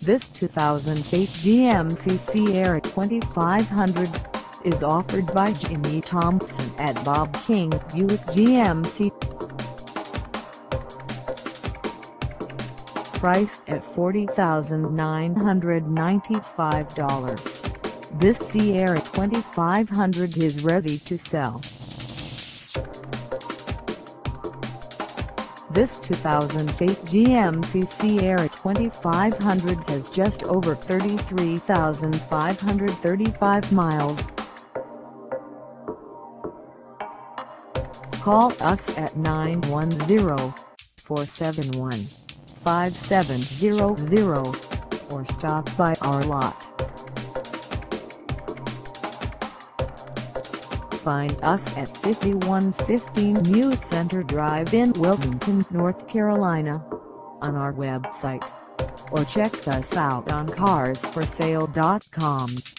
This 2008 GMC Sierra 2500 is offered by Jimmy Thompson at Bob King Buick GMC. Priced at $40,995, this Sierra 2500 is ready to sell. This 2008 GMC Sierra 2500 has just over 33,535 miles. Call us at 910-471-5700 or stop by our lot. Find us at 5115 New Center Drive in Wilmington, North Carolina, on our website, or check us out on Carsforsale.com.